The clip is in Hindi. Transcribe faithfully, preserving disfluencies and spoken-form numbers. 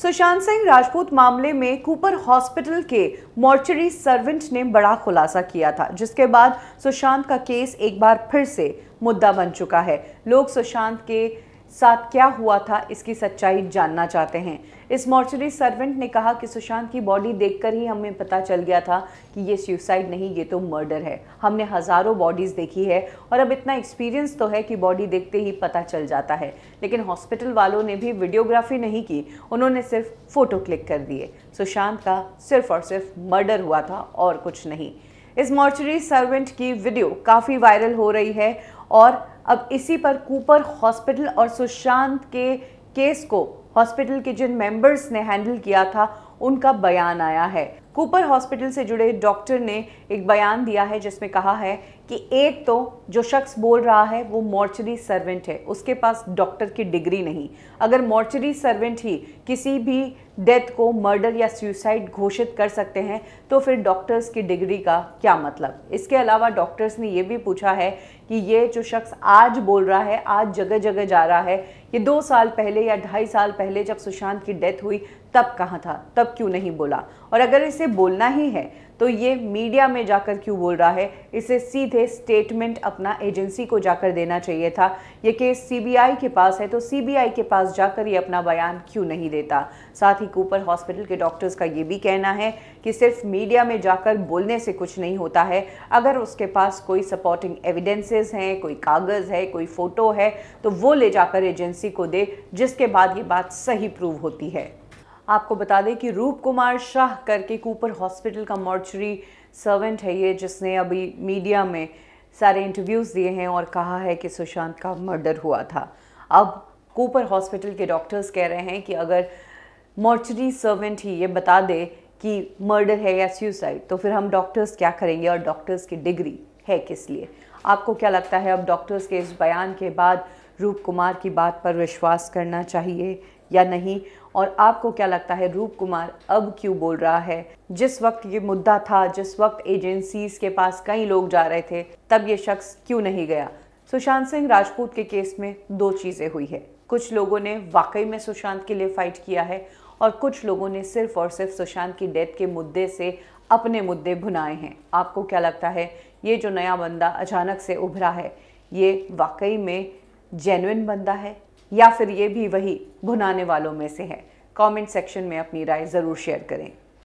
सुशांत सिंह राजपूत मामले में कूपर हॉस्पिटल के मॉर्चरी सर्वेंट ने बड़ा खुलासा किया था, जिसके बाद सुशांत का केस एक बार फिर से मुद्दा बन चुका है। लोग सुशांत के साथ क्या हुआ था इसकी सच्चाई जानना चाहते हैं। इस मॉर्चरी सर्वेंट ने कहा कि सुशांत की बॉडी देखकर ही हमें पता चल गया था कि ये सुसाइड नहीं, ये तो मर्डर है। हमने हज़ारों बॉडीज़ देखी है और अब इतना एक्सपीरियंस तो है कि बॉडी देखते ही पता चल जाता है। लेकिन हॉस्पिटल वालों ने भी वीडियोग्राफी नहीं की, उन्होंने सिर्फ फ़ोटो क्लिक कर दिए। सुशांत का सिर्फ और सिर्फ मर्डर हुआ था और कुछ नहीं। इस मॉर्चरी सर्वेंट की वीडियो काफ़ी वायरल हो रही है और अब इसी पर कूपर हॉस्पिटल और सुशांत के केस को हॉस्पिटल के जिन मेंबर्स ने हैंडल किया था उनका बयान आया है। कूपर हॉस्पिटल से जुड़े डॉक्टर ने एक बयान दिया है जिसमें कहा है कि एक तो जो शख्स बोल रहा है वो मॉर्चरी सर्वेंट है, उसके पास डॉक्टर की डिग्री नहीं। अगर मॉर्चरी सर्वेंट ही किसी भी डेथ को मर्डर या सुसाइड घोषित कर सकते हैं तो फिर डॉक्टर्स की डिग्री का क्या मतलब। इसके अलावा डॉक्टर्स ने ये भी पूछा है कि ये जो शख्स आज बोल रहा है, आज जगह जगह जा रहा है, ये दो साल पहले या ढाई साल पहले जब सुशांत की डेथ हुई तब कहाँ था, तब क्यों नहीं बोला, और अगर इसे बोलना ही है तो ये मीडिया में जाकर क्यों बोल रहा है। इसे सीधे स्टेटमेंट अपना एजेंसी को जाकर देना चाहिए था। ये केस सीबीआई के पास है तो सीबीआई के पास जाकर ये अपना बयान क्यों नहीं देता। साथ ही कूपर हॉस्पिटल के डॉक्टर्स का ये भी कहना है कि सिर्फ मीडिया में जाकर बोलने से कुछ नहीं होता है। अगर उसके पास कोई सपोर्टिंग एविडेंसेस हैं, कोई कागज़ है, कोई फ़ोटो है तो वो ले जाकर एजेंसी को दे, जिसके बाद ये बात सही प्रूव होती है। आपको बता दें कि रूप कुमार शाह करके कूपर हॉस्पिटल का मॉर्चरी सर्वेंट है ये, जिसने अभी मीडिया में सारे इंटरव्यूज़ दिए हैं और कहा है कि सुशांत का मर्डर हुआ था। अब कूपर हॉस्पिटल के डॉक्टर्स कह रहे हैं कि अगर मॉर्चरी सर्वेंट ही ये बता दे कि मर्डर है या सुसाइड तो फिर हम डॉक्टर्स क्या करेंगे और डॉक्टर्स की डिग्री है किस लिए। आपको क्या लगता है अब डॉक्टर्स के इस बयान के बाद रूप कुमार की बात पर विश्वास करना चाहिए या नहीं, और आपको क्या लगता है रूप कुमार अब क्यों बोल रहा है। जिस वक्त ये मुद्दा था, जिस वक्त एजेंसीज के पास कई लोग जा रहे थे, तब ये शख्स क्यों नहीं गया। सुशांत सिंह राजपूत के केस में दो चीज़ें हुई है, कुछ लोगों ने वाकई में सुशांत के लिए फ़ाइट किया है और कुछ लोगों ने सिर्फ और सिर्फ सुशांत की डेथ के मुद्दे से अपने मुद्दे भुनाए हैं। आपको क्या लगता है ये जो नया बंदा अचानक से उभरा है ये वाकई में जेन्युइन बंदा है या फिर ये भी वही भुनाने वालों में से है। कमेंट सेक्शन में अपनी राय ज़रूर शेयर करें।